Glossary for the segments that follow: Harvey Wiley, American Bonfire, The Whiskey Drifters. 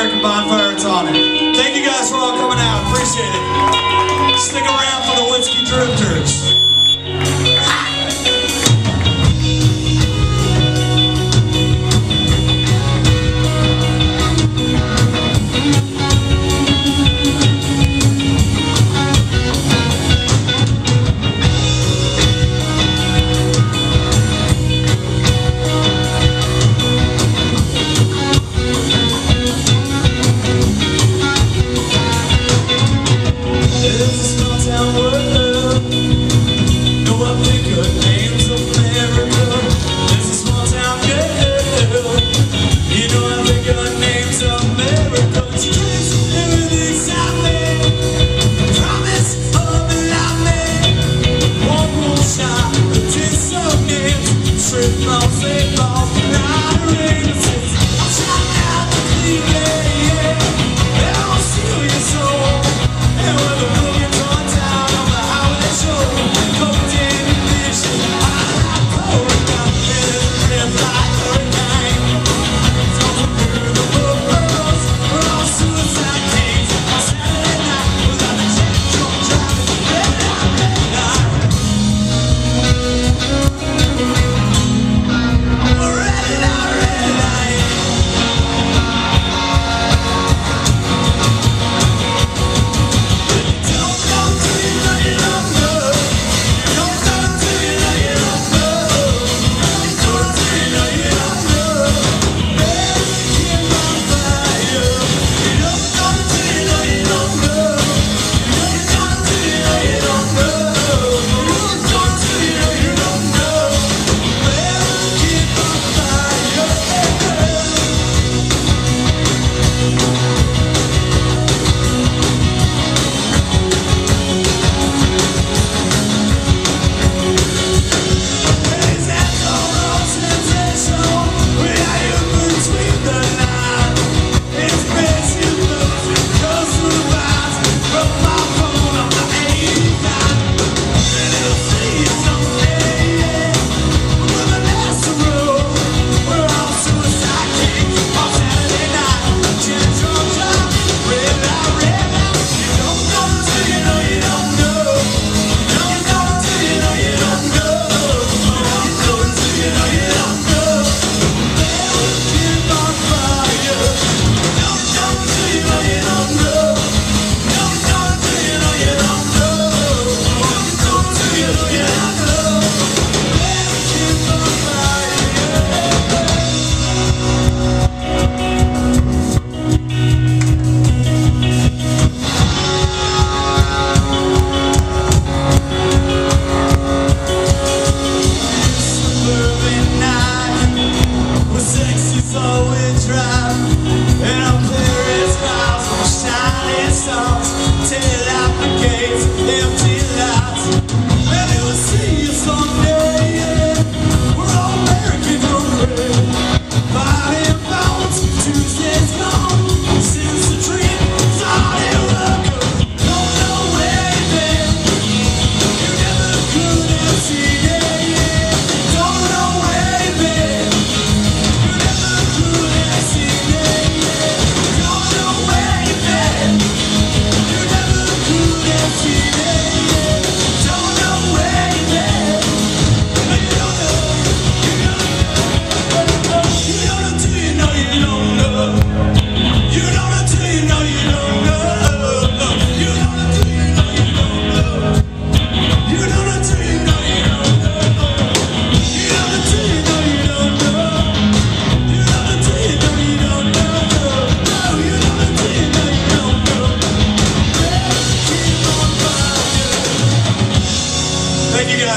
American Bonfire, it's on it. Thank you guys for all coming out. Appreciate it. Stick around for the Whiskey Drifters.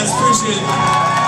Appreciate it.